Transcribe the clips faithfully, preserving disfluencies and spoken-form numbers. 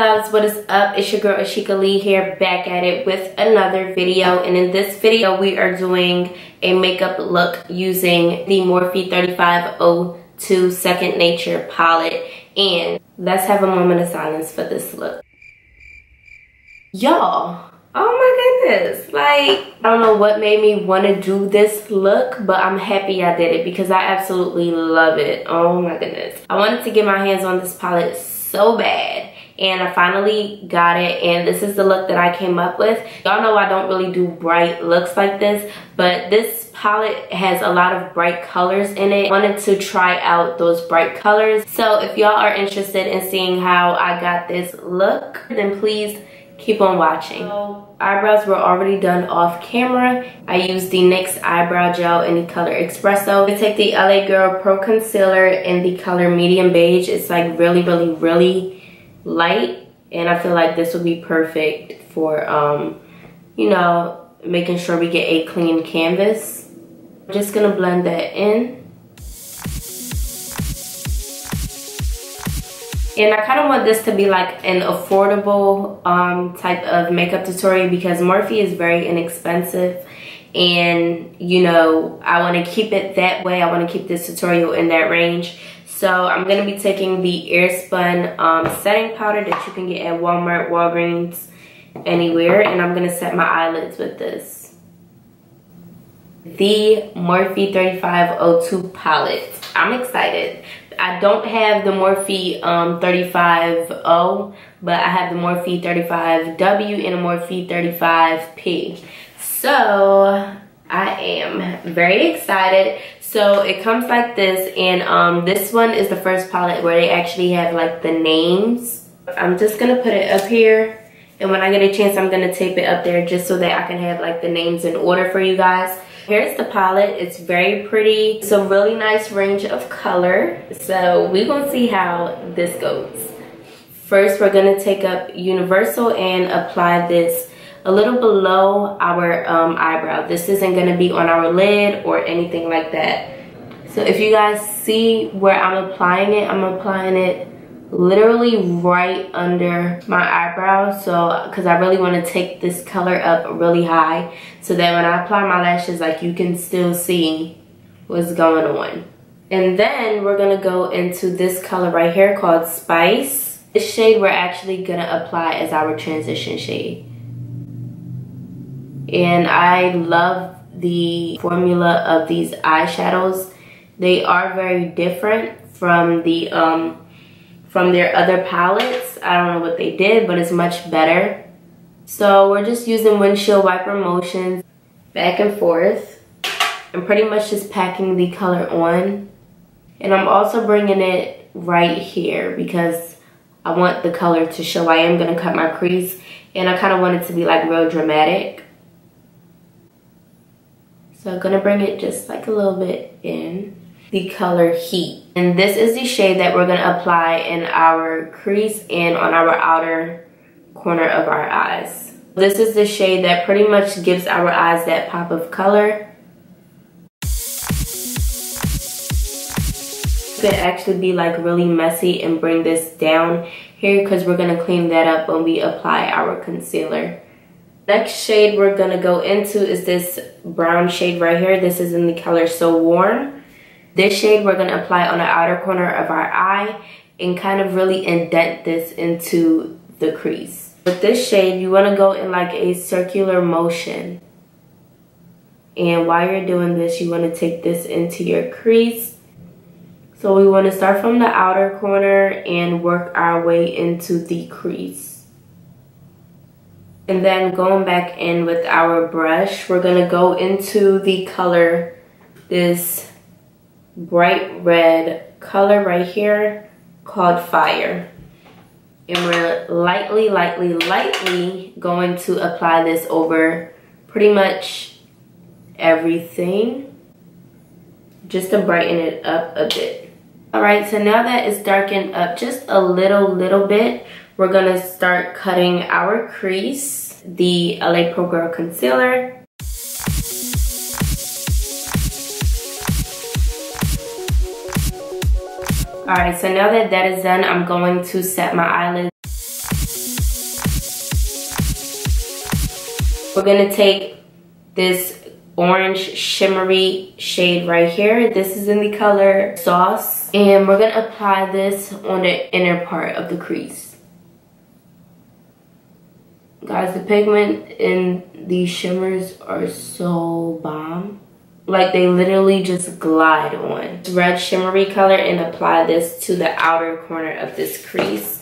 loves, what is up? It's your girl Asheca Lee here, back at it with another video. And in this video we are doing a makeup look using the Morphe thirty-five oh two Second Nature palette, and let's have a moment of silence for this look, y'all. Oh my goodness, like I don't know what made me want to do this look, but I'm happy I did it because I absolutely love it. Oh my goodness, I wanted to get my hands on this palette so bad, and I finally got it, and this is the look that I came up with. Y'all know I don't really do bright looks like this, but this palette has a lot of bright colors in it. I wanted to try out those bright colors, so if y'all are interested in seeing how I got this look, then please keep on watching. So, eyebrows were already done off camera. I used the NYX eyebrow gel in the color Espresso. I take the L A Girl Pro Concealer in the color Medium Beige. It's like really, really, really light, and I feel like this would be perfect for, um, you know, making sure we get a clean canvas. I'm just gonna blend that in. And I kind of want this to be like an affordable um, type of makeup tutorial because Morphe is very inexpensive, and you know I want to keep it that way. I want to keep this tutorial in that range. So I'm going to be taking the Airspun um, setting powder that you can get at Walmart, Walgreens, anywhere, and I'm going to set my eyelids with this. The Morphe thirty-five oh two palette. I'm excited. I don't have the Morphe um, thirty-five O, but I have the Morphe thirty-five W and the Morphe thirty-five P. So I am very excited. So it comes like this, and um, this one is the first palette where they actually have like the names. I'm just gonna put it up here, and when I get a chance I'm gonna tape it up there just so that I can have like the names in order for you guys. Here's the palette. It's very pretty. It's a really nice range of color. So we're going to see how this goes. First, we're going to take up Universal and apply this a little below our um, eyebrow. This isn't going to be on our lid or anything like that. So if you guys see where I'm applying it, I'm applying it literally right under my eyebrow, so because I really want to take this color up really high so that when I apply my lashes, like, you can still see what's going on. And then we're gonna go into this color right here called Spice. This shade we're actually gonna apply as our transition shade, and I love the formula of these eyeshadows. They are very different from the um from their other palettes. I don't know what they did, but it's much better. So we're just using windshield wiper motions back and forth, and pretty much just packing the color on. And I'm also bringing it right here because I want the color to show. I am gonna cut my crease, and I kind of want it to be like real dramatic. So I'm gonna bring it just like a little bit in. The color Heat, and this is the shade that we're going to apply in our crease and on our outer corner of our eyes. This is the shade that pretty much gives our eyes that pop of color. It could actually be like really messy and bring this down here because we're going to clean that up when we apply our concealer. Next shade we're going to go into is this brown shade right here. This is in the color So Warm. This shade we're going to apply on the outer corner of our eye and kind of really indent this into the crease. With this shade, you want to go in like a circular motion. And while you're doing this, you want to take this into your crease. So we want to start from the outer corner and work our way into the crease. And then going back in with our brush, we're going to go into the color, this bright red color right here called Fire, and we're lightly lightly lightly going to apply this over pretty much everything just to brighten it up a bit. All right, so now that it's darkened up just a little little bit, we're gonna start cutting our crease, the L A Pro Girl concealer. Alright, so now that that is done, I'm going to set my eyelids. We're gonna take this orange shimmery shade right here. This is in the color Sauce, and we're gonna apply this on the inner part of the crease. Guys, the pigment in these shimmers are so bomb. Like, they literally just glide on. Red shimmery color, and apply this to the outer corner of this crease.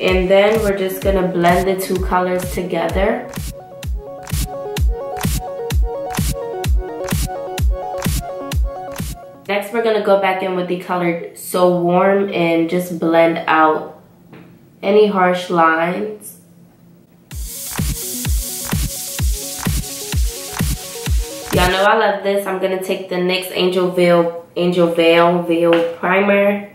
And then we're just gonna blend the two colors together. Next, we're gonna go back in with the color So Warm and just blend out any harsh lines. Y'all know I love this. I'm gonna take the NYX Angel Veil, Angel Veil, Veil Primer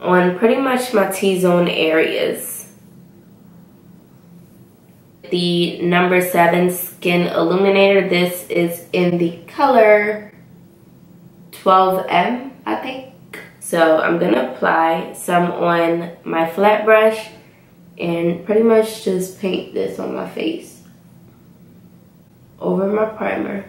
on pretty much my T-zone areas. The number seven Skin Illuminator. This is in the color twelve M, I think. So I'm gonna apply some on my flat brush and pretty much just paint this on my face over my primer.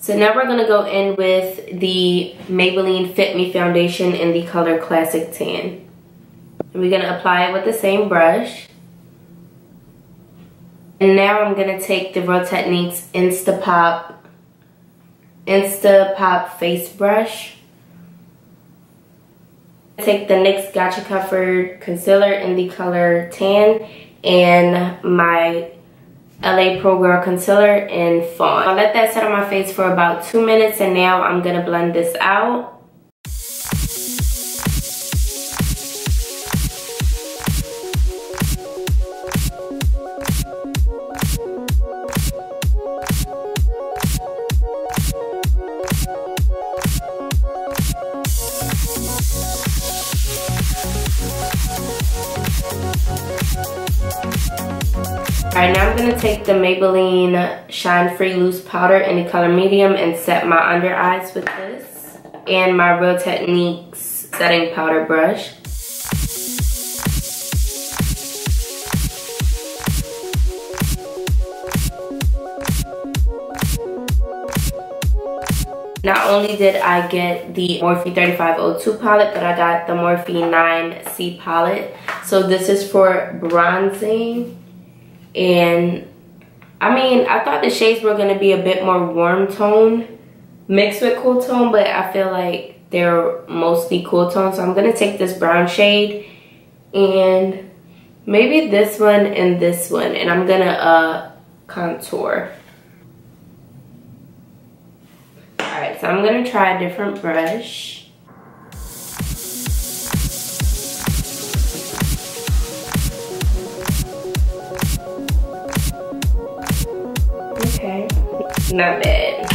So now we're gonna go in with the Maybelline Fit Me Foundation in the color Classic Tan. And we're gonna apply it with the same brush. And now I'm gonna take the Real Techniques Instapop, Instapop Face Brush. Take the NYX Gotcha Covered Concealer in the color Tan and my L A Girl Concealer in Fawn. I'll let that set on my face for about two minutes, and now I'm gonna blend this out. Alright, now I'm going to take the Maybelline Shine Free Loose Powder in the color Medium and set my under eyes with this and my Real Techniques setting powder brush. Not only did I get the Morphe thirty-five oh two palette, but I got the Morphe nine C palette. So this is for bronzing. And I mean, I thought the shades were going to be a bit more warm tone mixed with cool tone, but I feel like they're mostly cool tone. So I'm going to take this brown shade and maybe this one and this one, and I'm going to uh, contour. Alright, so I'm going to try a different brush. Not bad.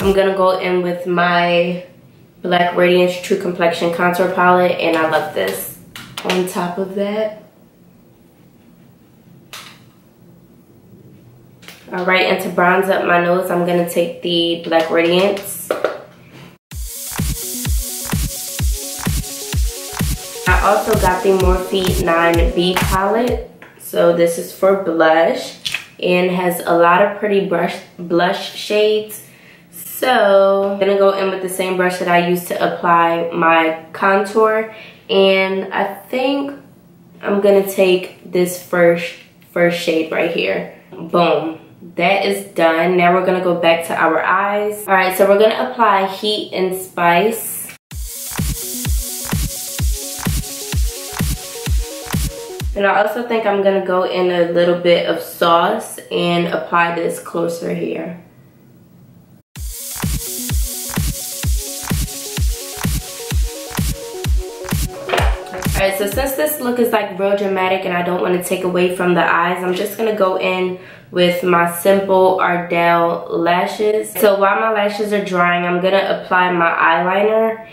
I'm gonna go in with my Black Radiance True Complexion Contour Palette, and I love this. On top of that. Alright, and to bronze up my nose, I'm gonna take the Black Radiance. I also got the Morphe nine B palette, so this is for blush and has a lot of pretty brush blush shades. So I'm gonna go in with the same brush that I used to apply my contour, and I think I'm gonna take this first first shade right here. Boom. That is done. Now we're gonna go back to our eyes. All right, so we're gonna apply Heat and Spice. And I also think I'm going to go in a little bit of Sauce and apply this closer here. Alright, so since this look is like real dramatic and I don't want to take away from the eyes, I'm just going to go in with my simple Ardell lashes. So while my lashes are drying, I'm going to apply my eyeliner.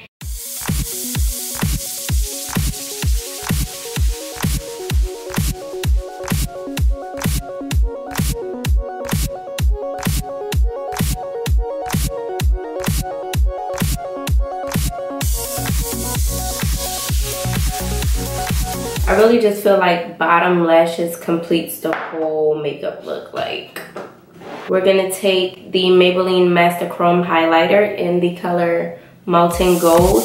I really just feel like bottom lashes completes the whole makeup look. Like, we're gonna take the Maybelline Master Chrome Highlighter in the color Molten Gold.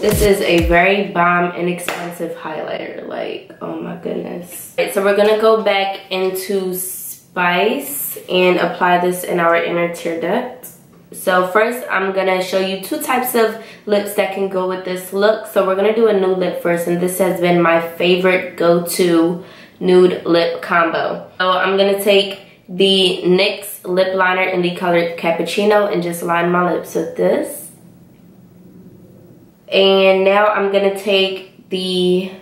This is a very bomb, inexpensive highlighter. Like, oh my goodness. All right, so we're gonna go back into Spice and apply this in our inner tear duct. So first, I'm gonna show you two types of lips that can go with this look. So we're gonna do a nude lip first, and this has been my favorite go-to nude lip combo. So I'm gonna take the NYX lip liner in the color Cappuccino and just line my lips with this. And now I'm gonna take the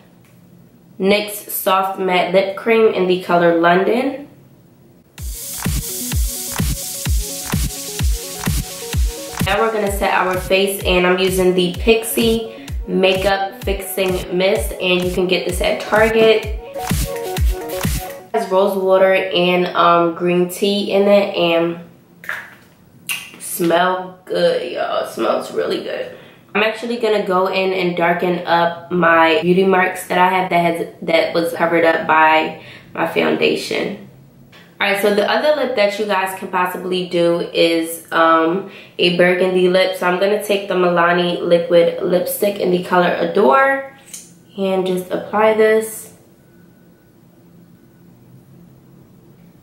NYX Soft Matte Lip Cream in the color London. Now we're gonna set our face, and I'm using the Pixi Makeup Fixing Mist, and you can get this at Target. It has rose water and um, green tea in it, and smell good, y'all. It smells really good. I'm actually gonna go in and darken up my beauty marks that I have that has that was covered up by my foundation. Alright, so the other lip that you guys can possibly do is um, a burgundy lip. So I'm gonna take the Milani liquid lipstick in the color Adore and just apply this.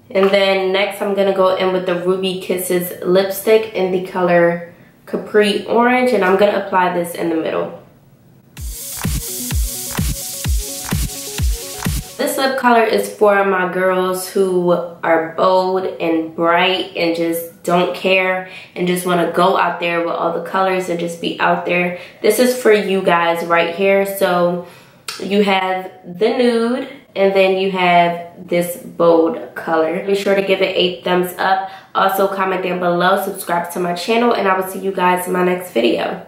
And then next I'm gonna go in with the Ruby Kisses lipstick in the color Capri Orange, and I'm gonna apply this in the middle. This lip color is for my girls who are bold and bright and just don't care and just want to go out there with all the colors and just be out there. This is for you guys right here. So you have the nude, and then you have this bold color. Be sure to give it a thumbs up. Also, comment down below, subscribe to my channel, and I will see you guys in my next video.